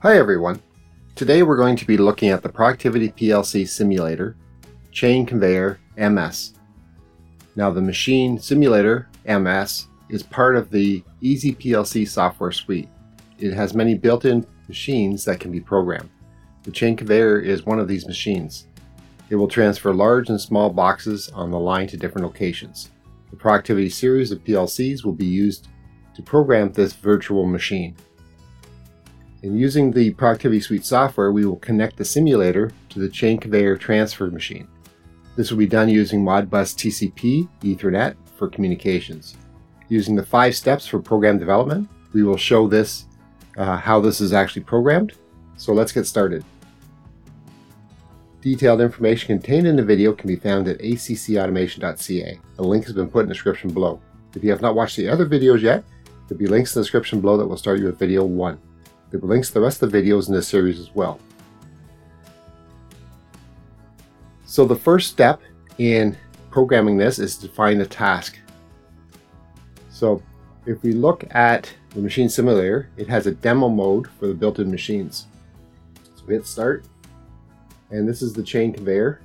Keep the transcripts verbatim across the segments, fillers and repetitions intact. Hi everyone. Today we're going to be looking at the Productivity P L C Simulator, Chain Conveyor M S. Now the Machine Simulator M S is part of the Easy P L C software suite. It has many built-in machines that can be programmed. The Chain Conveyor is one of these machines. It will transfer large and small boxes on the line to different locations. The Productivity series of P L Cs will be used to program this virtual machine. In using the Productivity Suite software, we will connect the simulator to the Chain Conveyor transfer machine. This will be done using Modbus T C P Ethernet for communications. Using the five steps for program development, we will show this uh, how this is actually programmed. So let's get started. Detailed information contained in the video can be found at A C C automation dot C A. A link has been put in the description below. If you have not watched the other videos yet, there'll be links in the description below that will start you with video one. There will be links to the rest of the videos in this series as well. So the first step in programming this is to find the task. So if we look at the Machine Simulator, it has a demo mode for the built-in machines. So we hit start, and this is the Chain Conveyor.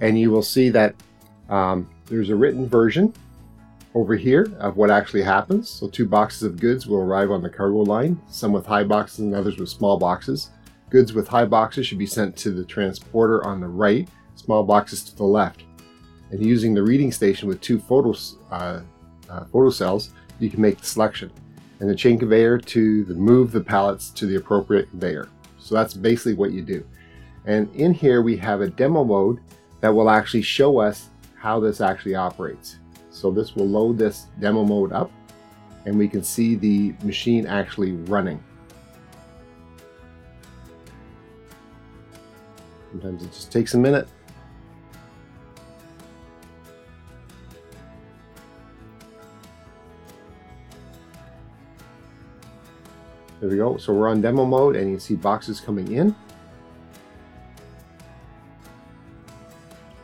And you will see that um, there's a written version over here of what actually happens. So two boxes of goods will arrive on the cargo line, some with high boxes and others with small boxes. Goods with high boxes should be sent to the transporter on the right, small boxes to the left. And using the reading station with two photo, uh, uh, photo cells, you can make the selection. And the Chain Conveyor to the move the pallets to the appropriate conveyor. So that's basically what you do. And in here we have a demo mode that will actually show us how this actually operates. So this will load this demo mode up and we can see the machine actually running. Sometimes it just takes a minute. There we go. So we're on demo mode and you see boxes coming in.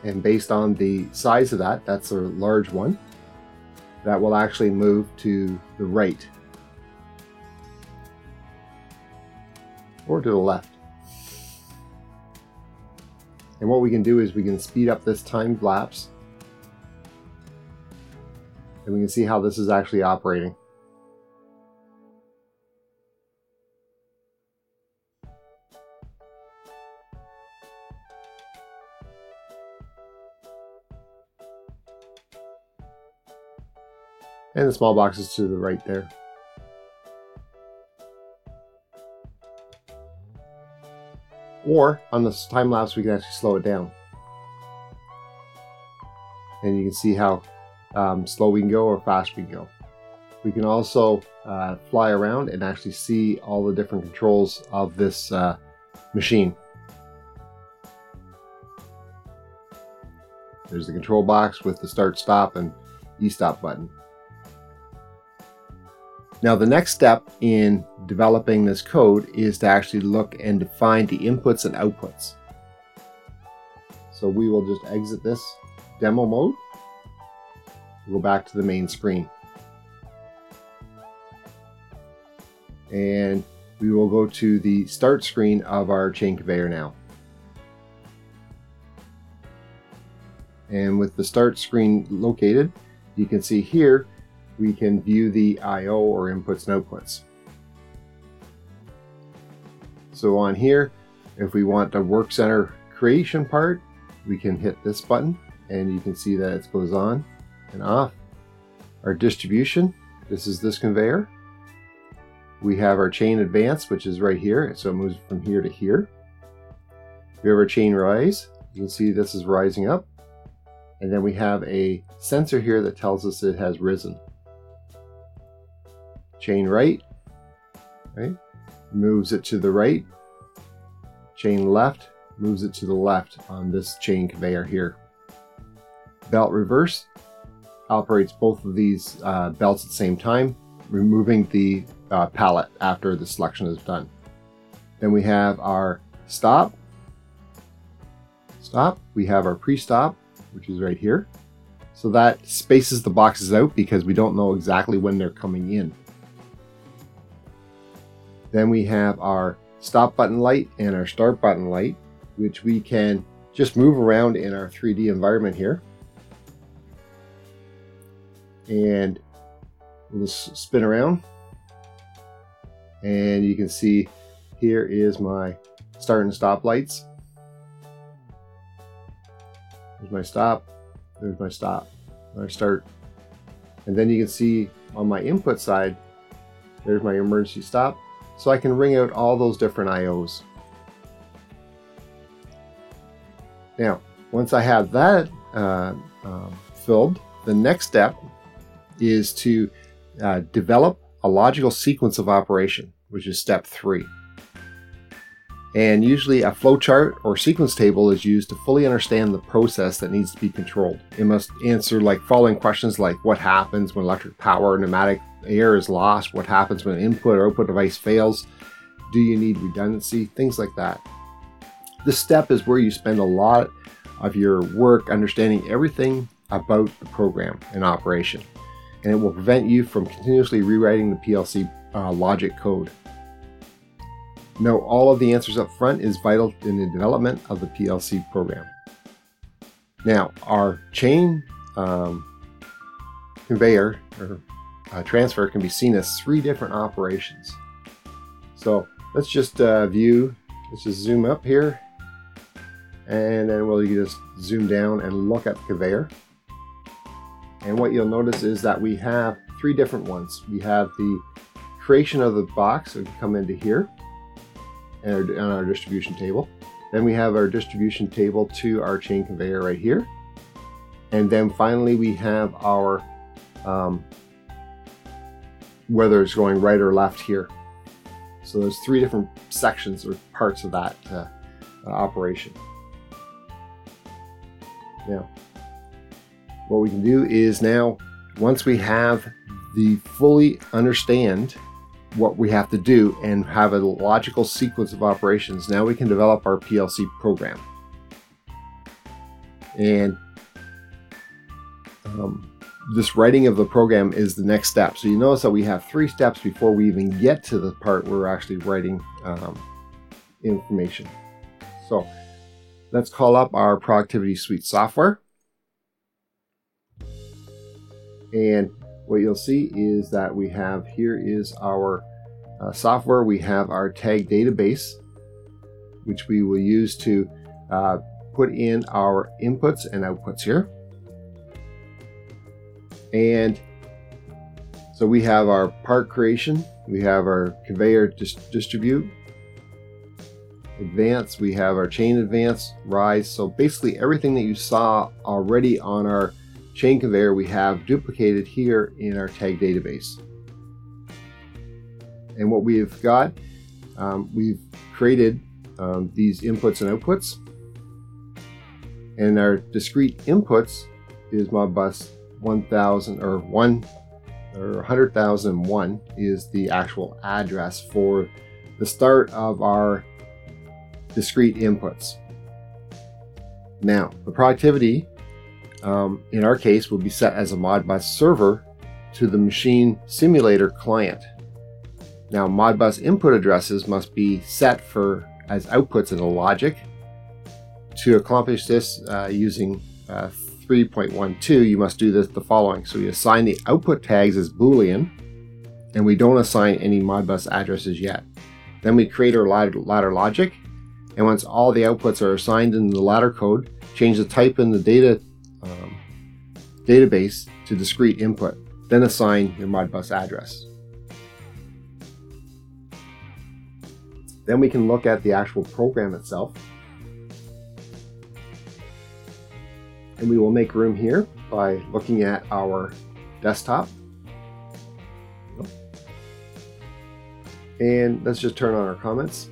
And based on the size of that, that's a large one, that will actually move to the right or to the left. And what we can do is we can speed up this time lapse and we can see how this is actually operating. And the small boxes to the right there. Or on this time lapse, we can actually slow it down. And you can see how um, slow we can go or fast we can go. We can also uh, fly around and actually see all the different controls of this uh, machine. There's the control box with the start, stop, and e-stop button. Now the next step in developing this code is to actually look and define the inputs and outputs. So we will just exit this demo mode, go back to the main screen. And we will go to the start screen of our Chain Conveyor now. And with the start screen located, you can see here we can view the I O or inputs and outputs. So on here, if we want the work center creation part, we can hit this button and you can see that it goes on and off. Our distribution, this is this conveyor. We have our chain advance, which is right here. So it moves from here to here. We have our chain rise. You can see this is rising up. And then we have a sensor here that tells us it has risen. Chain right, right, moves it to the right. Chain left, moves it to the left on this Chain Conveyor here. Belt reverse operates both of these uh, belts at the same time, removing the uh, pallet after the selection is done. Then we have our stop, stop. We have our pre-stop, which is right here. So that spaces the boxes out because we don't know exactly when they're coming in. Then we have our stop button light and our start button light, which we can just move around in our three D environment here. And we'll just spin around. And you can see here is my start and stop lights. There's my stop, there's my stop, my start. And then you can see on my input side, there's my emergency stop. So I can ring out all those different I Os. Now, once I have that uh, um, filled, the next step is to uh, develop a logical sequence of operation, which is step three. And usually a flowchart or sequence table is used to fully understand the process that needs to be controlled. It must answer like following questions like what happens when electric power, pneumatic air is lost, what happens when an input or output device fails, do you need redundancy, things like that. This step is where you spend a lot of your work understanding everything about the program and operation, and it will prevent you from continuously rewriting the P L C uh, logic code. Know all of the answers up front is vital in the development of the P L C program. Now, our chain um, conveyor or uh, transfer can be seen as three different operations. So let's just uh, view, let's just zoom up here, and then we'll just zoom down and look at the conveyor. And what you'll notice is that we have three different ones. We have the creation of the box, so we can come into here, and on our distribution table. Then we have our distribution table to our chain conveyor right here. And then finally we have our, um, whether it's going right or left here. So there's three different sections or parts of that uh, operation. Now, what we can do is now, once we have the fully understand what we have to do and have a logical sequence of operations, now we can develop our P L C program. And um, this writing of the program is the next step. So you notice that we have three steps before we even get to the part where we're actually writing um, information. So let's call up our Productivity Suite software. And what you'll see is that we have, here is our uh, software. We have our tag database, which we will use to uh, put in our inputs and outputs here. And so we have our part creation, we have our conveyor dis distribute, advance, we have our chain advance, rise. So basically everything that you saw already on our chain conveyor we have duplicated here in our tag database. And what we've got, um, we've created um, these inputs and outputs, and our discrete inputs is Modbus one thousand or one or one hundred thousand one is the actual address for the start of our discrete inputs. Now the productivity Um, in our case, will be set as a Modbus server to the Machine Simulator client. Now, Modbus input addresses must be set for as outputs in the logic. To accomplish this uh, using uh, three point one two, you must do this the following. So we assign the output tags as Boolean, and we don't assign any Modbus addresses yet. Then we create our ladder, ladder logic, and once all the outputs are assigned in the ladder code, change the type in the data Um, database to discrete input, then assign your Modbus address. Then we can look at the actual program itself. And we will make room here by looking at our desktop. And let's just turn on our comments.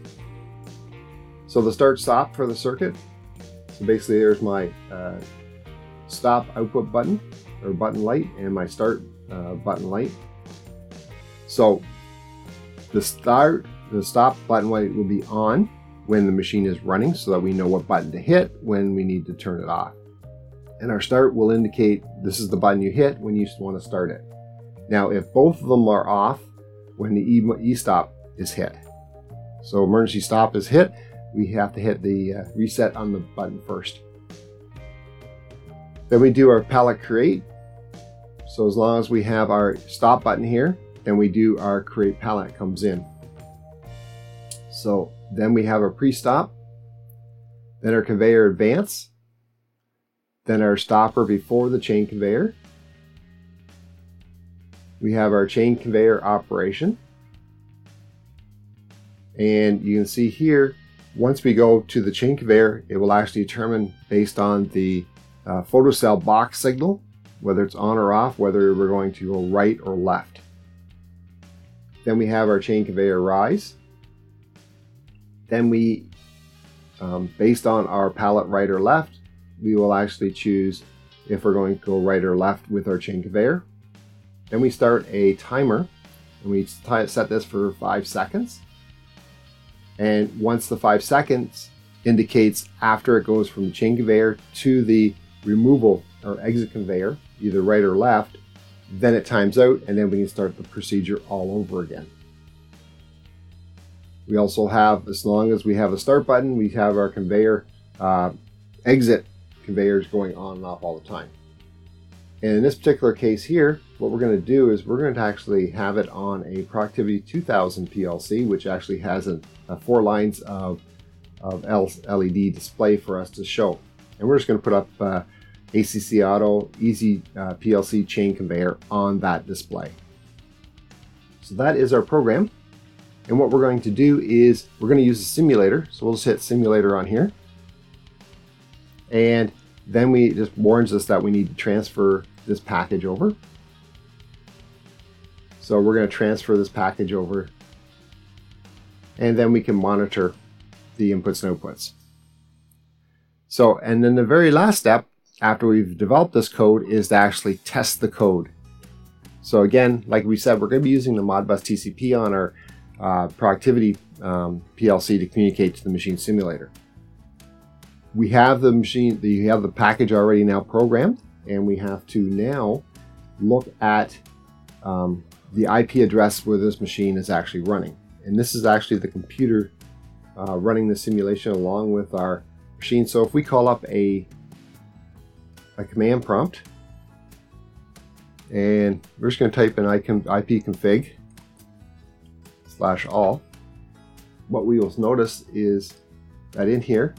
So the start stop for the circuit. So basically there's my uh, stop output button or button light and my start uh, button light. So the start, the stop button light will be on when the machine is running so that we know what button to hit when we need to turn it off. And our start will indicate this is the button you hit when you want to start it. Now, if both of them are off when the e-stop is hit. So emergency stop is hit. We have to hit the uh, reset on the button first. Then we do our pallet create. So as long as we have our stop button here, then we do our create pallet comes in. So then we have our pre-stop, then our conveyor advance, then our stopper before the chain conveyor. We have our chain conveyor operation. And you can see here, once we go to the chain conveyor, it will actually determine based on the uh, photocell box signal, whether it's on or off, whether we're going to go right or left. Then we have our chain conveyor rise. Then we, um, based on our pallet right or left, we will actually choose if we're going to go right or left with our chain conveyor. Then we start a timer, and we set this for five seconds. And once the five seconds indicates after it goes from the chain conveyor to the removal or exit conveyor, either right or left, then it times out, and then we can start the procedure all over again. We also have, as long as we have a start button, we have our conveyor uh, exit conveyors going on and off all the time. And in this particular case here, what we're going to do is we're going to actually have it on a Productivity two thousand P L C, which actually has a, a four lines of, of L E D display for us to show. And we're just going to put up uh, A C C Auto Easy uh, P L C Chain Conveyor on that display. So that is our program. And what we're going to do is we're going to use a simulator. So we'll just hit simulator on here. And then we just warns us that we need to transfer this package over. So we're going to transfer this package over. And then we can monitor the inputs and outputs. So, and then the very last step after we've developed this code is to actually test the code. So again, like we said, we're going to be using the Modbus T C P on our uh, Productivity um, P L C to communicate to the Machine Simulator. We have the machine, you have the package already now programmed, and we have to now look at um, the I P address where this machine is actually running. And this is actually the computer uh, running the simulation along with our machine. So if we call up a, a command prompt, and we're just going to type in I P config slash all, what we will notice is that in here,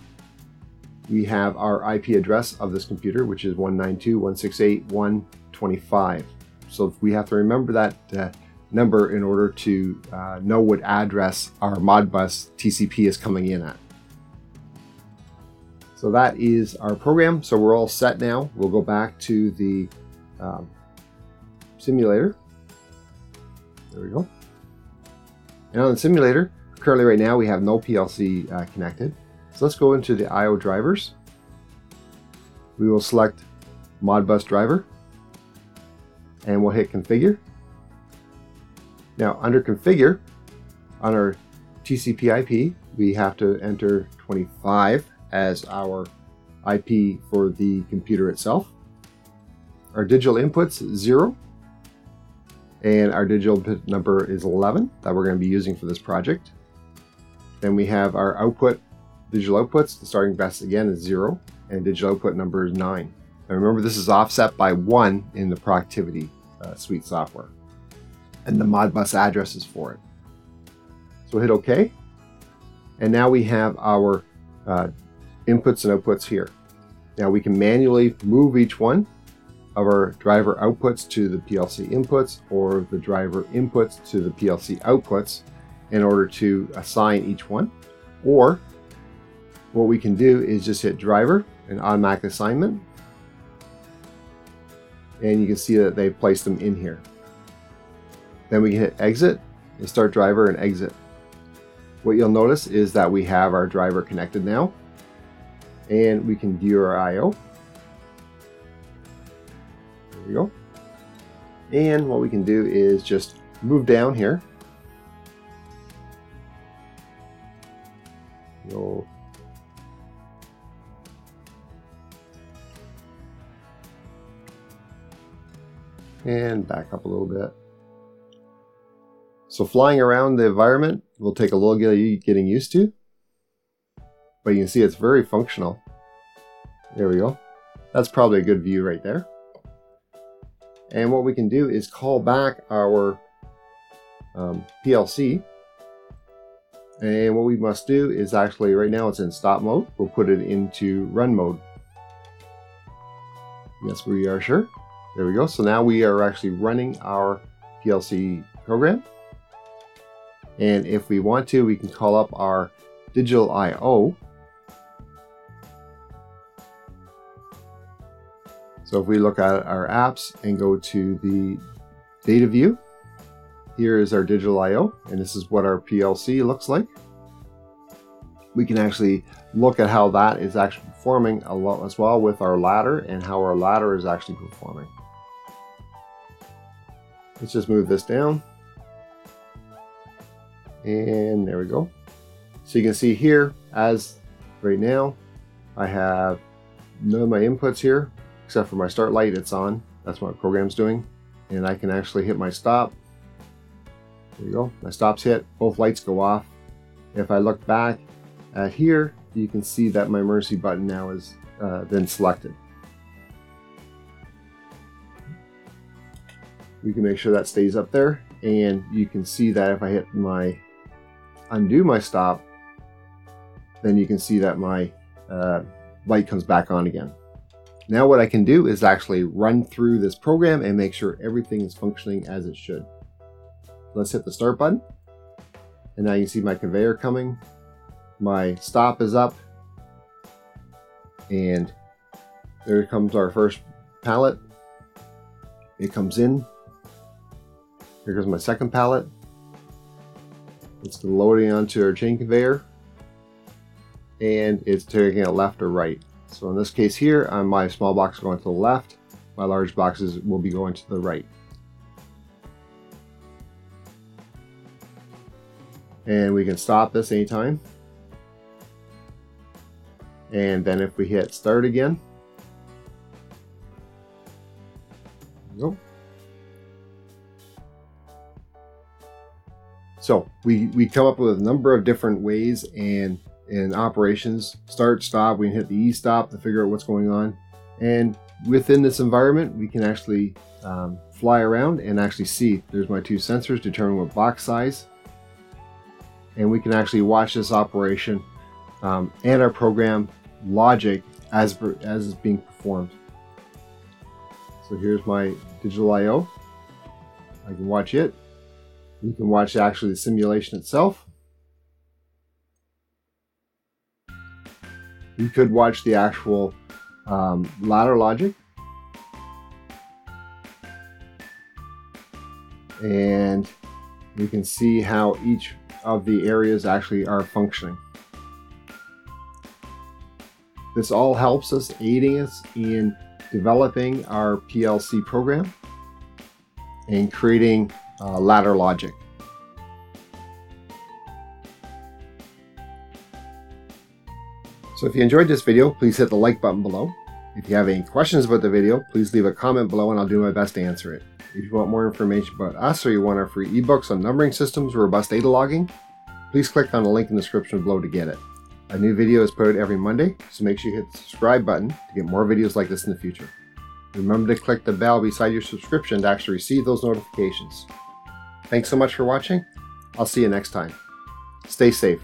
we have our I P address of this computer, which is one ninety-two dot one sixty-eight dot one twenty-five. So we have to remember that uh, number in order to uh, know what address our Modbus T C P is coming in at. So that is our program. So we're all set now. We'll go back to the um, simulator. There we go. And on the simulator, currently right now, we have no P L C uh, connected. So let's go into the I O drivers. We will select Modbus driver and we'll hit configure. Now under configure on our T C P I P, we have to enter twenty-five as our I P for the computer itself. Our digital inputs is zero and our digital input number is eleven that we're going to be using for this project. Then we have our output digital outputs, the starting best again is zero, and digital output number is nine. Now remember, this is offset by one in the Productivity uh, Suite software, and the Modbus address is for it. So we'll hit OK, and now we have our uh, inputs and outputs here. Now we can manually move each one of our driver outputs to the P L C inputs or the driver inputs to the P L C outputs in order to assign each one, or what we can do is just hit driver and automatic assignment. And you can see that they've placed them in here. Then we can hit exit and start driver and exit. What you'll notice is that we have our driver connected now and we can view our I O. There we go. And what we can do is just move down here. We'll and back up a little bit. So flying around the environment will take a little getting used to, but you can see it's very functional. There we go. That's probably a good view right there. And what we can do is call back our um, P L C. And what we must do is actually, right now it's in stop mode. We'll put it into run mode. Yes, we are sure. There we go. So now we are actually running our P L C program. And if we want to, we can call up our digital I O. So if we look at our apps and go to the data view, here is our digital I O, and this is what our P L C looks like. We can actually look at how that is actually performing a lot as well with our ladder and how our ladder is actually performing. Let's just move this down. And there we go. So you can see here, as right now, I have none of my inputs here, except for my start light, it's on. That's what my program's doing. And I can actually hit my stop. There you go, my stop's hit, both lights go off. If I look back at here, you can see that my emergency button now has uh, been selected. We can make sure that stays up there. And you can see that if I hit my undo my stop, then you can see that my uh, light comes back on again. Now what I can do is actually run through this program and make sure everything is functioning as it should. Let's hit the start button. And now you can see my conveyor coming. My stop is up. And there comes our first pallet. It comes in. Here goes my second pallet. It's loading onto our chain conveyor. And it's taking it left or right. So in this case here, my small box is going to the left. My large boxes will be going to the right. And we can stop this anytime. And then if we hit start again. Go. So we, we come up with a number of different ways and in operations, start, stop, we can hit the e-stop to figure out what's going on. And within this environment, we can actually um, fly around and actually see. There's my two sensors, determine what box size. And we can actually watch this operation um, and our program logic as, as it's being performed. So here's my digital I O. I can watch it. You can watch actually the simulation itself. You could watch the actual um, ladder logic. And you can see how each of the areas actually are functioning. This all helps us, aiding us in developing our P L C program and creating uh, ladder logic. So if you enjoyed this video, please hit the like button below. If you have any questions about the video, please leave a comment below and I'll do my best to answer it. If you want more information about us or you want our free ebooks on numbering systems or robust data logging, please click on the link in the description below to get it. A new video is put out every Monday, so make sure you hit the subscribe button to get more videos like this in the future. Remember to click the bell beside your subscription to actually receive those notifications. Thanks so much for watching. I'll see you next time. Stay safe.